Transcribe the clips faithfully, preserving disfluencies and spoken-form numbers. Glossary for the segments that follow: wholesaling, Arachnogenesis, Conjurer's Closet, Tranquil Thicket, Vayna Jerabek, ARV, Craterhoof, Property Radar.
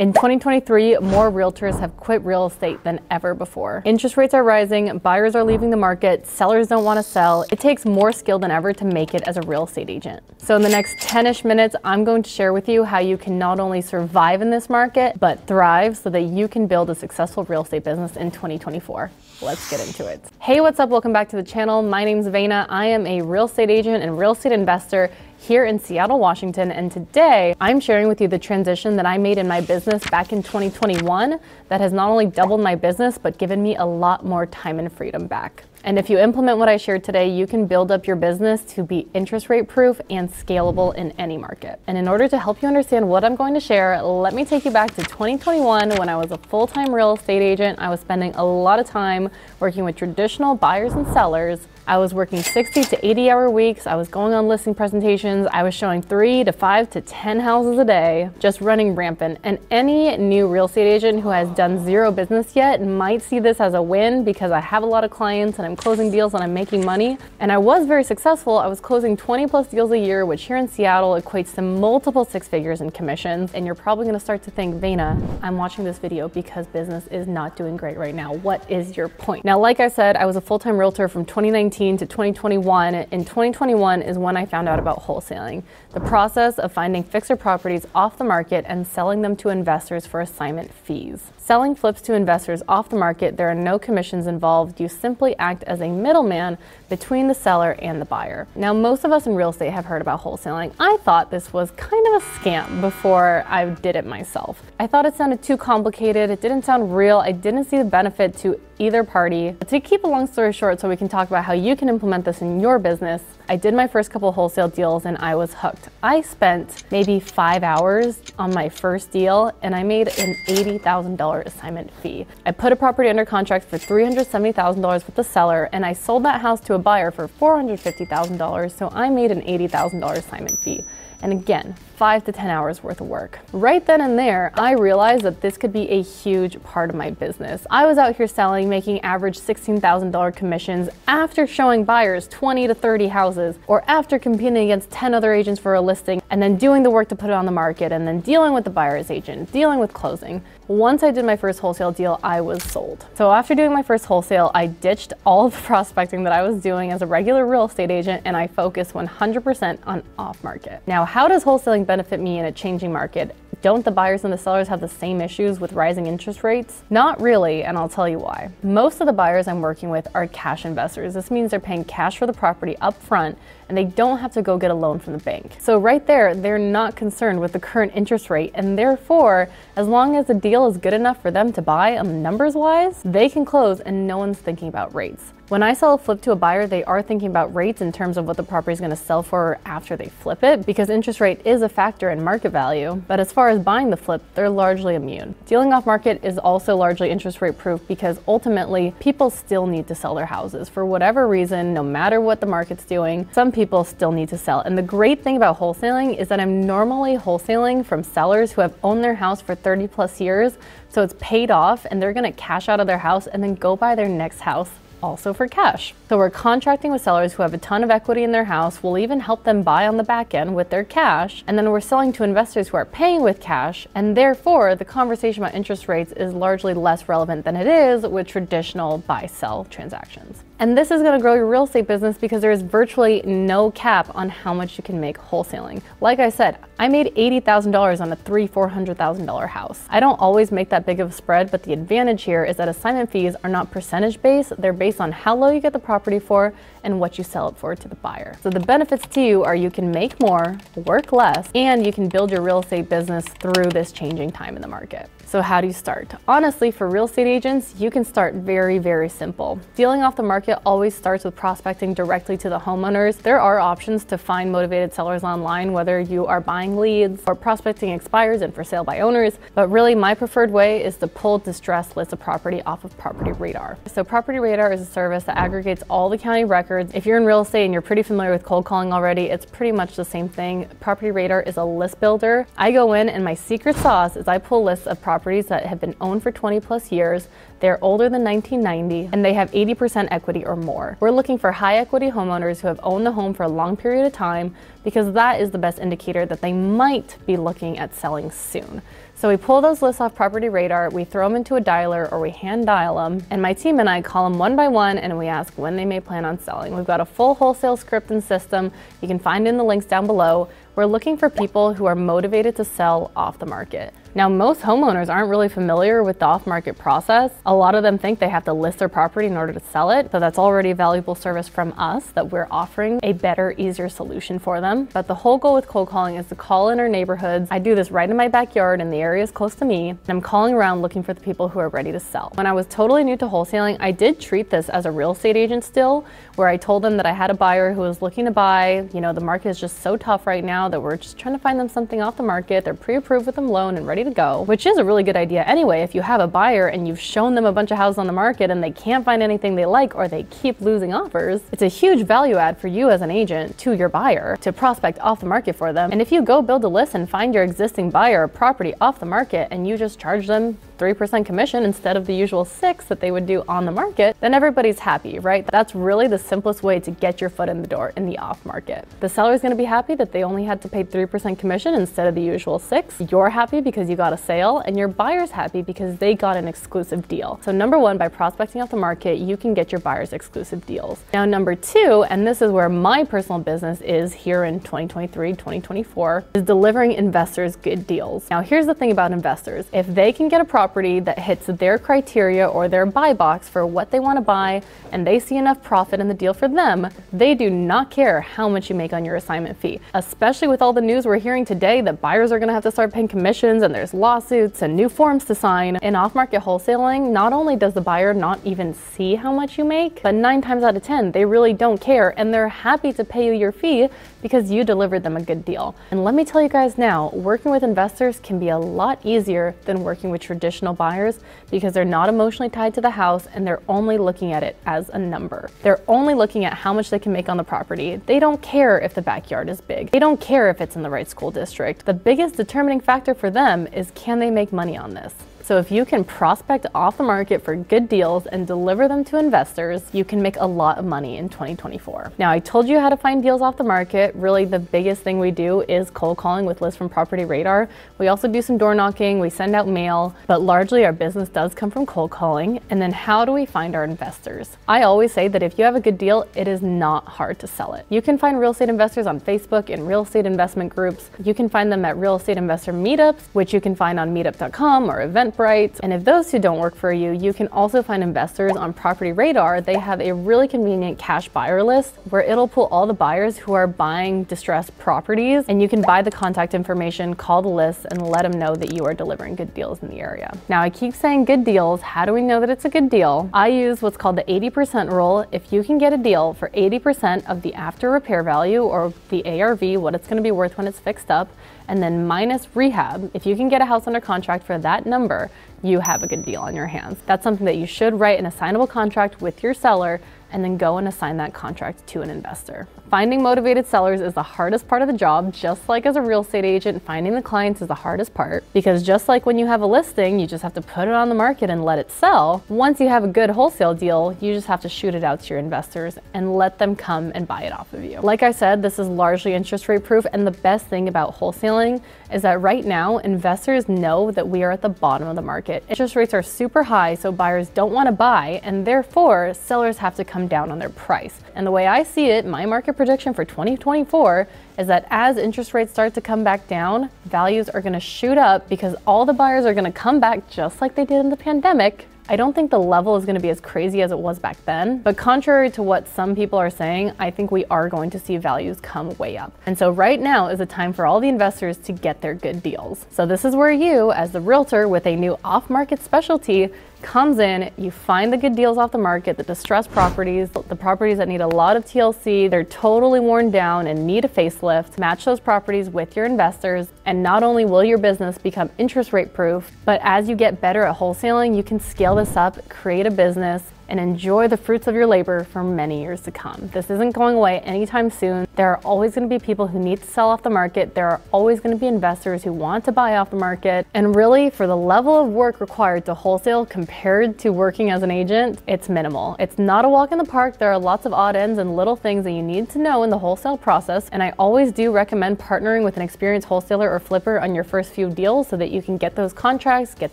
In twenty twenty-three, more realtors have quit real estate than ever before. Interest rates are rising, buyers are leaving the market, sellers don't want to sell. It takes more skill than ever to make it as a real estate agent. So in the next ten-ish minutes, I'm going to share with you how you can not only survive in this market, but thrive so that you can build a successful real estate business in twenty twenty-four. Let's get into it. Hey, what's up? Welcome back to the channel. My name's Vayna. I am a real estate agent and real estate investor here in Seattle, Washington, and today I'm sharing with you the transition that I made in my business back in twenty twenty-one that has not only doubled my business, but given me a lot more time and freedom back. And if you implement what I shared today, you can build up your business to be interest rate proof and scalable in any market. And in order to help you understand what I'm going to share, let me take you back to twenty twenty-one when I was a full-time real estate agent. I was spending a lot of time working with traditional buyers and sellers. I was working sixty to eighty hour weeks. I was going on listing presentations. I was showing three to five to ten houses a day, just running rampant. And any new real estate agent who has done zero business yet might see this as a win because I have a lot of clients and I'm I'm closing deals and I'm making money. And I was very successful. I was closing twenty plus deals a year, which here in Seattle equates to multiple six figures in commissions. And you're probably gonna start to think, Vayna, I'm watching this video because business is not doing great right now. What is your point? Now, like I said, I was a full-time realtor from twenty nineteen to twenty twenty-one. And twenty twenty-one is when I found out about wholesaling, the process of finding fixer properties off the market and selling them to investors for assignment fees. Selling flips to investors off the market, there are no commissions involved. You simply act as a middleman between the seller and the buyer. Now, most of us in real estate have heard about wholesaling. I thought this was kind of a scam before I did it myself. I thought it sounded too complicated. It didn't sound real. I didn't see the benefit to either party. But to keep a long story short so we can talk about how you can implement this in your business, I did my first couple wholesale deals and I was hooked. I spent maybe five hours on my first deal and I made an eighty thousand dollar assignment fee. I put a property under contract for three hundred seventy thousand dollars with the seller, and I sold that house to a buyer for four hundred fifty thousand dollars, so I made an eighty thousand dollar assignment fee. And again, five to ten hours worth of work. Right then and there, I realized that this could be a huge part of my business. I was out here selling, making average sixteen thousand dollar commissions after showing buyers twenty to thirty houses, or after competing against ten other agents for a listing, and then doing the work to put it on the market, and then dealing with the buyer's agent, dealing with closing. Once I did my first wholesale deal, I was sold. So after doing my first wholesale, I ditched all of the prospecting that I was doing as a regular real estate agent, and I focused one hundred percent on off-market. Now, how does wholesaling benefit me in a changing market? Don't the buyers and the sellers have the same issues with rising interest rates? Not really, and I'll tell you why. Most of the buyers I'm working with are cash investors. This means they're paying cash for the property up front, and they don't have to go get a loan from the bank. So right there, they're not concerned with the current interest rate, and therefore, as long as the deal is good enough for them to buy, numbers-wise, they can close and no one's thinking about rates. When I sell a flip to a buyer, they are thinking about rates in terms of what the property is going to sell for after they flip it, because interest rate is a factor in market value. But as far as buying the flip, they're largely immune. Dealing off market is also largely interest rate proof because ultimately people still need to sell their houses for whatever reason, no matter what the market's doing. Some people still need to sell. And the great thing about wholesaling is that I'm normally wholesaling from sellers who have owned their house for thirty plus years. So it's paid off and they're going to cash out of their house and then go buy their next house, also for cash. So we're contracting with sellers who have a ton of equity in their house. We'll even help them buy on the back end with their cash. And then we're selling to investors who are paying with cash. And therefore, the conversation about interest rates is largely less relevant than it is with traditional buy-sell transactions. And this is going to grow your real estate business because there is virtually no cap on how much you can make wholesaling. Like I said, I made eighty thousand dollars on a three hundred thousand, four hundred thousand dollar house. I don't always make that big of a spread, but the advantage here is that assignment fees are not percentage-based. They're based on how low you get the property for and what you sell it for to the buyer. So the benefits to you are you can make more, work less, and you can build your real estate business through this changing time in the market. So how do you start? Honestly, for real estate agents, you can start very, very simple. Dealing off the market always starts with prospecting directly to the homeowners. There are options to find motivated sellers online, whether you are buying leads or prospecting expires and for sale by owners. But really, my preferred way is to pull distressed lists of property off of Property Radar. So Property Radar is a service that aggregates all the county records. If you're in real estate and you're pretty familiar with cold calling already, it's pretty much the same thing. Property Radar is a list builder. I go in and my secret sauce is I pull lists of property properties that have been owned for twenty plus years. They're older than nineteen ninety and they have eighty percent equity or more. We're looking for high equity homeowners who have owned the home for a long period of time because that is the best indicator that they might be looking at selling soon. So we pull those lists off Property Radar, we throw them into a dialer, or we hand dial them, and my team and I call them one by one and we ask when they may plan on selling. We've got a full wholesale script and system. You can find in the links down below. We're looking for people who are motivated to sell off the market. Now, most homeowners aren't really familiar with the off-market process. A lot of them think they have to list their property in order to sell it, so that's already a valuable service from us that we're offering a better, easier solution for them. But the whole goal with cold calling is to call in our neighborhoods. I do this right in my backyard in the areas close to me, and I'm calling around looking for the people who are ready to sell. When I was totally new to wholesaling, I did treat this as a real estate agent still, where I told them that I had a buyer who was looking to buy. You know, the market is just so tough right now that we're just trying to find them something off the market. They're pre-approved with a loan and ready to go, which is a really good idea anyway. If you have a buyer and you've shown them a bunch of houses on the market and they can't find anything they like, or they keep losing offers, it's a huge value add for you as an agent to your buyer to prospect off the market for them. And if you go build a list and find your existing buyer a property off the market and you just charge them three percent commission instead of the usual six that they would do on the market, then everybody's happy, right? That's really the simplest way to get your foot in the door in the off market. The seller is going to be happy that they only had to pay three percent commission instead of the usual six. You're happy because you got a sale, and your buyer's happy because they got an exclusive deal. So number one, by prospecting off the market, you can get your buyers exclusive deals. Now, number two, and this is where my personal business is here in twenty twenty-three, twenty twenty-four, is delivering investors good deals. Now, here's the thing about investors. If they can get a property that hits their criteria or their buy box for what they want to buy, and they see enough profit in the deal for them, they do not care how much you make on your assignment fee, especially with all the news we're hearing today that buyers are going to have to start paying commissions and their There's lawsuits and new forms to sign. In off-market wholesaling, not only does the buyer not even see how much you make, but nine times out of ten, they really don't care, and they're happy to pay you your fee because you delivered them a good deal. And let me tell you guys now, working with investors can be a lot easier than working with traditional buyers because they're not emotionally tied to the house and they're only looking at it as a number. They're only looking at how much they can make on the property. They don't care if the backyard is big. They don't care if it's in the right school district. The biggest determining factor for them is can they make money on this? So if you can prospect off the market for good deals and deliver them to investors, you can make a lot of money in twenty twenty-four. Now, I told you how to find deals off the market. Really, the biggest thing we do is cold calling with lists from Property Radar. We also do some door knocking, we send out mail, but largely our business does come from cold calling. And then how do we find our investors? I always say that if you have a good deal, it is not hard to sell it. You can find real estate investors on Facebook in real estate investment groups. You can find them at real estate investor meetups, which you can find on meetup dot com or event Bright. And if those two don't work for you, you can also find investors on Property Radar. They have a really convenient cash buyer list where it'll pull all the buyers who are buying distressed properties, and you can buy the contact information, call the list, and let them know that you are delivering good deals in the area. Now, I keep saying good deals. How do we know that it's a good deal? I use what's called the eighty percent rule. If you can get a deal for eighty percent of the after repair value, or the A R V, what it's going to be worth when it's fixed up, and then minus rehab, if you can get a house under contract for that number, you have a good deal on your hands. That's something that you should write an assignable contract with your seller and then go and assign that contract to an investor. Finding motivated sellers is the hardest part of the job, just like as a real estate agent, finding the clients is the hardest part, because just like when you have a listing, you just have to put it on the market and let it sell. Once you have a good wholesale deal, you just have to shoot it out to your investors and let them come and buy it off of you. Like I said, this is largely interest rate proof, and the best thing about wholesaling is that right now, investors know that we are at the bottom of the market. Interest rates are super high, so buyers don't wanna buy, and therefore, sellers have to come down on their price. And the way I see it, my market prediction for twenty twenty-four is that as interest rates start to come back down, values are going to shoot up because all the buyers are going to come back just like they did in the pandemic. I don't think the level is going to be as crazy as it was back then, but contrary to what some people are saying, I think we are going to see values come way up. And so right now is a time for all the investors to get their good deals. So this is where you, as the realtor with a new off-market specialty, comes in. You find the good deals off the market, the distressed properties, the properties that need a lot of T L C, they're totally worn down and need a facelift. Match those properties with your investors, and not only will your business become interest rate proof, but as you get better at wholesaling, you can scale this up, create a business, and enjoy the fruits of your labor for many years to come. This isn't going away anytime soon. There are always going to be people who need to sell off the market. There are always going to be investors who want to buy off the market. And really, for the level of work required to wholesale compared to working as an agent, it's minimal. It's not a walk in the park. There are lots of odd ends and little things that you need to know in the wholesale process. And I always do recommend partnering with an experienced wholesaler or flipper on your first few deals so that you can get those contracts, get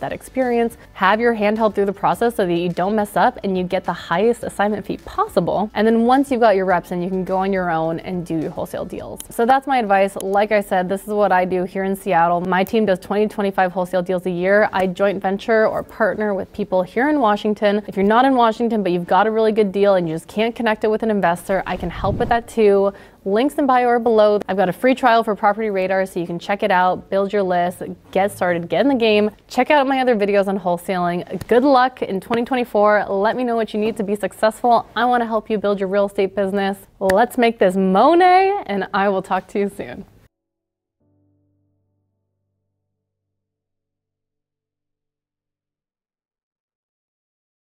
that experience, have your hand held through the process so that you don't mess up and you get the highest assignment fee possible. And then once you've got your reps in, you can go on your own and do your wholesale deals. So that's my advice. Like I said, this is what I do here in Seattle. My team does twenty to twenty-five wholesale deals a year. I joint venture or partner with people here in Washington. If you're not in Washington, but you've got a really good deal and you just can't connect it with an investor, I can help with that too. Links in bio or below. I've got a free trial for Property Radar so you can check it out, build your list, get started, get in the game. Check out my other videos on wholesaling. Good luck in twenty twenty-four. Let me know what you need to be successful. I want to help you build your real estate business. Let's make this money, and I will talk to you soon.